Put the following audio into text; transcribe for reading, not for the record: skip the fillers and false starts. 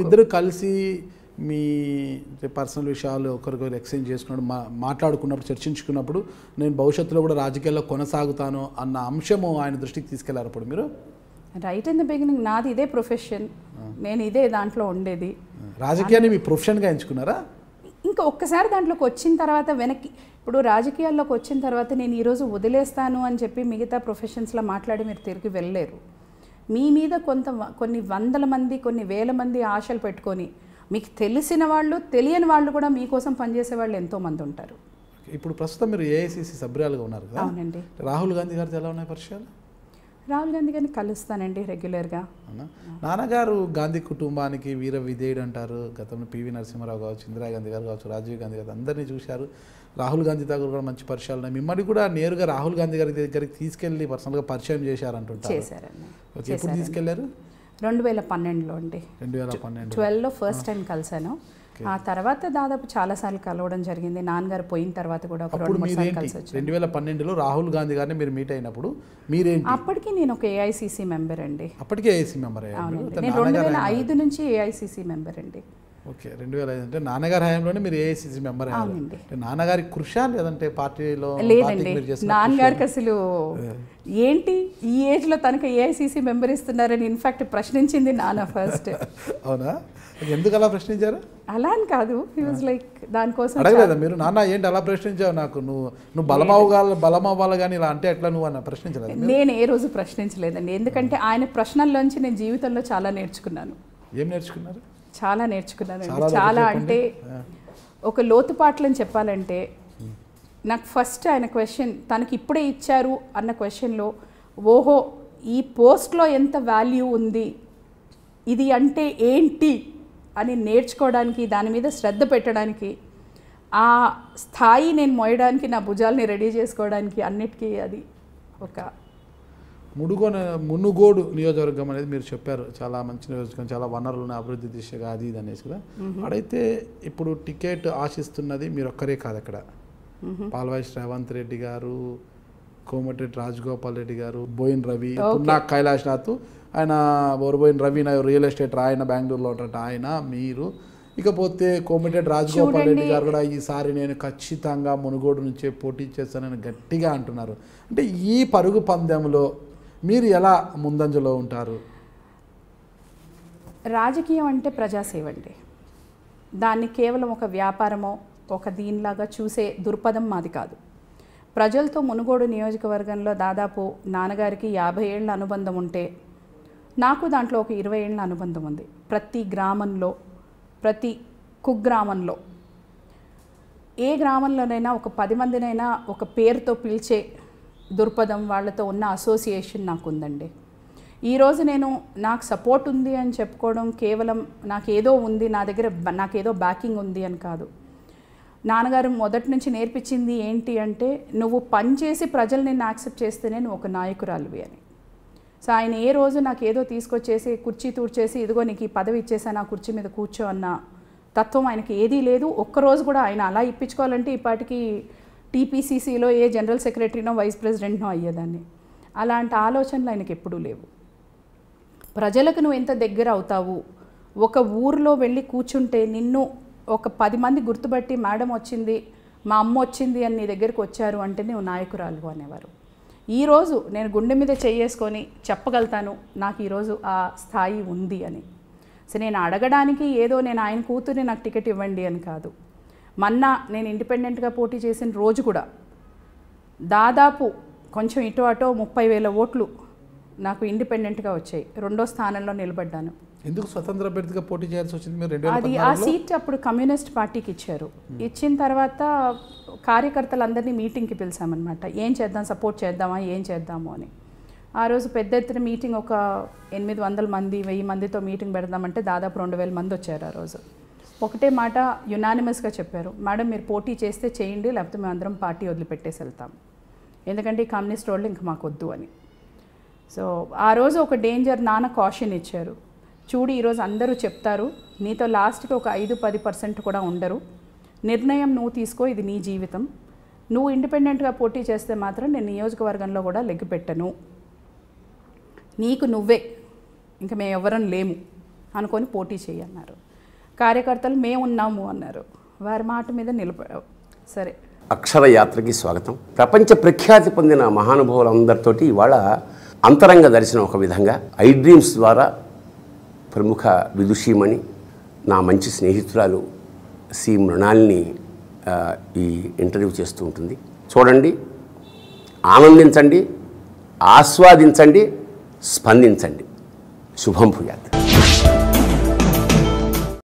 ఇద్దరు కలిసి మీ పర్సనల్ విషయాలు ఒకరికొకరు ఎక్స్చేంజ్ చేసుకున్నాడు మాట్లాడుకున్నప్పుడు చర్చించుకున్నప్పుడు నేను భవిష్యత్తులో కూడా రాజకీయాల్లో కొనసాగుతాను అన్న అంశము ఆయన దృష్టికి తీసుకెళ్లారు అప్పుడు మీరు రైట్ ఇన్ ది బిగినింగ్ నాది ఇదే ప్రొఫెషన్ నేను ఇదే దాంట్లో ఉండేది రాజకీయాన్ని మీ ప్రొఫెషన్గా ఎంచుకున్నారా ఇంకా ఒక్కసారి దాంట్లోకి వచ్చిన తర్వాత వెనక్కి ఇప్పుడు రాజకీయాల్లోకి వచ్చిన తర్వాత నేను ఈరోజు వదిలేస్తాను అని చెప్పి మిగతా ప్రొఫెషన్స్లో మాట్లాడి మీరు తిరిగి వెళ్ళలేరు మీ మీద కొన్ని వందల మంది కొన్ని వేల మంది ఆశలు పెట్టుకొని మీకు తెలిసిన వాళ్ళు తెలియని వాళ్ళు కూడా మీకోసం పనిచేసే వాళ్ళు ఎంతోమంది ఉంటారు ఇప్పుడు ప్రస్తుతం మీరు ఏఐసిసి సభ్యురాలుగా ఉన్నారు కదా అవునండి రాహుల్ గాంధీ గారితో ఎలా ఉన్నాయి పరిచయాలు రాహుల్ గాంధీ గారిని కలుస్తానండి రెగ్యులర్గా నాన్నగారు గాంధీ కుటుంబానికి వీర విధేయుడు అంటారు గతంలో పివి నరసింహారావు కావచ్చు ఇందిరాగాంధీ గారు కావచ్చు రాజీవ్ గాంధీ గారు అందరినీ చూశారు రాహుల్ గాంధీ దగ్గర కూడా మంచి పరిచయాలు ఉన్నాయి మిమ్మల్ని కూడా నేరుగా రాహుల్ గాంధీ గారి దగ్గరికి తీసుకెళ్ళి పర్సనల్గా పరిచయం చేశారంటుంటారు ఎప్పుడు తీసుకెళ్లారు 2012లో అండి 2012లో ఫస్ట్ టైం కలిసాను ఆ తర్వాత దాదాపు చాలాసార్లు కలవడం జరిగింది నాన్నగారు పోయిన తర్వాత కూడా ఒక 2-3 సార్లు కలిసి వచ్చాను 2012లో రాహుల్ గాంధీ గారిని మీరు మీట్ అయినప్పుడు మీరేంటి అప్పటికి నేను ఒక ఏఐసిసి మెంబర్ అండి అప్పటికి ఏఐసిసి మెంబర్ అయ్యాను నేను 2005 నుంచి ఏఐసిసి మెంబర్ అండి ఓకే 2005 అంటే నాన్నగారి హయాంలోనే మీరు ఏఐసిసి మెంబర్ అయ్యారు అంటే నాన్నగారి కృషి లేదంటే పార్టీలో నాన్నగారికి అసలు ఏంటి ఈ ఏజ్లో తనకు ఏఐసిసి మెంబర్ ఇస్తున్నారని ఇన్ఫాక్ట్ ప్రశ్నించింది నాన్న ఫస్ట్ అవునా ఎందుకు అలా ప్రశ్నించారు అలా అని కాదు హీ వాజ్ లైక్ దానికోసం అడగలేదా మీరు నాన్న ఏంటి అలా ప్రశ్నించావు నాకు నువ్వు బలమవ్వాలి కానీ ఇలా అంటే ఎట్లా నువ్వు అన్న ప్రశ్నించలేదు నేను ఏ రోజు ప్రశ్నించలేదండి ఎందుకంటే ఆయన ప్రశ్నల్లోంచి నేను జీవితంలో చాలా నేర్చుకున్నాను ఏం నేర్చుకున్నారు చాలా నేర్చుకున్నాను చాలా అంటే ఒక లోతుపాట్లని చెప్పాలంటే నాకు ఫస్ట్ ఆయన క్వశ్చన్ తనకి ఇప్పుడే ఇచ్చారు అన్న క్వశ్చన్లో ఓహో ఈ పోస్ట్లో ఎంత వాల్యూ ఉంది ఇది అంటే ఏంటి అని నేర్చుకోవడానికి దాని మీద శ్రద్ధ పెట్టడానికి ఆ స్థాయి నేను మోయడానికి నా భుజాలని రెడీ చేసుకోవడానికి అన్నిటికీ అది ఒక మునుగోడు నియోజకవర్గం అనేది మీరు చెప్పారు చాలా మంచి నియోజకవర్గం చాలా వనరులు ఉన్నాయి అభివృద్ధి దిశగా అది ఇది అనేసి కదా అడైతే ఇప్పుడు టికెట్ ఆశిస్తున్నది మీరు ఒక్కరే కాదు అక్కడ పాల్వాయి శ్రావంత్ రెడ్డి గారు కోమటిరెడ్డి రాజగోపాల్ రెడ్డి గారు బోయిన్ రవి నా కైలాష్నాథ్ ఆయన బోయిన్ రవి నా రియల్ ఎస్టేట్ ఆయన బెంగళూరులో ఉంటారు ఆయన మీరు ఇకపోతే కోమటిరెడ్డి రాజగోపాల్ రెడ్డి గారు కూడా ఈసారి నేను ఖచ్చితంగా మునుగోడు నుంచే పోటీ చేస్తానని గట్టిగా అంటున్నారు అంటే ఈ పరుగు పందెంలో మీరు ఎలా ముందంజలో ఉంటారు రాజకీయం అంటే ప్రజాసేవ అండి దాన్ని కేవలం ఒక వ్యాపారమో ఒక దీనిలాగా చూసే దుర్పథం మాది కాదు ప్రజలతో మునుగోడు నియోజకవర్గంలో దాదాపు నాన్నగారికి 50 ఏళ్ళ అనుబంధం ఉంటే నాకు దాంట్లో ఒక 20 ఏళ్ళ అనుబంధం ఉంది ప్రతి గ్రామంలో ప్రతి కుగ్రామంలో ఏ గ్రామంలోనైనా ఒక 10 మందినైనా ఒక పేరుతో పిలిచే దుర్పథం వాళ్ళతో ఉన్న అసోసియేషన్ నాకుందండి ఈరోజు నేను నాకు సపోర్ట్ ఉంది అని చెప్పుకోవడం కేవలం నాకేదో ఉంది నా దగ్గర నాకేదో బ్యాకింగ్ ఉంది అని కాదు నాన్నగారు మొదటి నుంచి నేర్పించింది ఏంటి అంటే నువ్వు పనిచేసి ప్రజలు నిన్ను యాక్సెప్ట్ చేస్తేనే నువ్వు ఒక నాయకురాలివి అని సో ఆయన ఏ రోజు నాకేదో తీసుకొచ్చేసి కుర్చీ తూడ్చేసి ఇదిగో నీకు ఈ పదవి ఇచ్చేసాను ఆ కుర్చీ మీద కూర్చో అన్న తత్వం ఆయనకి ఏదీ లేదు ఒక్కరోజు కూడా ఆయన అలా ఇప్పించుకోవాలంటే ఈపాటికి టీపీసీసీలో ఏ జనరల్ సెక్రటరీనో వైస్ ప్రెసిడెంట్నో అయ్యేదాన్ని అలాంటి ఆలోచనలు ఆయనకి ఎప్పుడూ లేవు ప్రజలకు నువ్వు ఎంత దగ్గర అవుతావు ఒక ఊరిలో వెళ్ళి కూర్చుంటే నిన్ను ఒక 10 మంది గుర్తుపట్టి మేడం వచ్చింది మా అమ్మ వచ్చింది అని నీ దగ్గరికి వచ్చారు అంటే నువ్వు నాయకురాలు అనేవారు ఈరోజు నేను గుండె మీద చేసుకొని చెప్పగలుగుతాను నాకు ఈరోజు ఆ స్థాయి ఉంది అని సో నేను అడగడానికి ఏదో నేను ఆయన కూతుర్ని నాకు టికెట్ ఇవ్వండి అని కాదు మన్నా నేను ఇండిపెండెంట్గా పోటీ చేసిన రోజు కూడా దాదాపు కొంచెం ఇటు అటో 30,000 ఓట్లు నాకు ఇండిపెండెంట్గా వచ్చాయి 2వ స్థానంలో నిలబడ్డాను ఎందుకు స్వతంత్ర అభ్యర్థిగా పోటీ చేయాల్సి వచ్చింది అది ఆ సీట్ అప్పుడు కమ్యూనిస్ట్ పార్టీకి ఇచ్చారు ఇచ్చిన తర్వాత కార్యకర్తలందరినీ మీటింగ్కి పిలిచామన్నమాట ఏం చేద్దాం సపోర్ట్ చేద్దామా ఏం చేద్దాము అని ఆ రోజు పెద్ద ఎత్తున మీటింగ్ ఒక 800 మంది 1000 మందితో మీటింగ్ పెడదామంటే దాదాపు 2000 మంది వచ్చారు ఆ రోజు ఒకటే మాట యునానిమస్గా చెప్పారు మేడం మీరు పోటీ చేస్తే చేయండి లేకపోతే మేమందరం పార్టీ వదిలిపెట్టేసి వెళ్తాం ఎందుకంటే ఈ కమ్యూనిస్ట్ వాళ్ళు ఇంక మాకు వద్దు అని సో ఆ రోజు ఒక డేంజర్ నాన్న కాషన్ ఇచ్చారు చూడు ఈరోజు అందరూ చెప్తారు నీతో లాస్ట్కి ఒక 5-10% కూడా ఉండరు నిర్ణయం నువ్వు తీసుకో ఇది నీ జీవితం నువ్వు ఇండిపెండెంట్గా పోటీ చేస్తే మాత్రం నేను నియోజకవర్గంలో కూడా లెగ్గుపెట్టను, నీకు నువ్వే, ఇంకా మేము ఎవరం లేము అనుకొని పోటీ చేయన్నారు. కార్యకర్తలు మేము ఉన్నాము అన్నారు, వారి మాట మీద నిలబడ. సరే, అక్షర యాత్రకి స్వాగతం. ప్రపంచ ప్రఖ్యాతి పొందిన మహానుభావులందరితోటి ఇవాళ అంతరంగ దర్శనం ఒక విధంగా ఐ డ్రీమ్స్ ద్వారా ప్రముఖ విదుషీమణి, నా మంచి స్నేహితురాలు సి మృణాల్ని ఈ ఇంటర్వ్యూ చేస్తూ ఉంటుంది. చూడండి, ఆనందించండి, ఆస్వాదించండి, స్పందించండి. శుభం భూయాత్.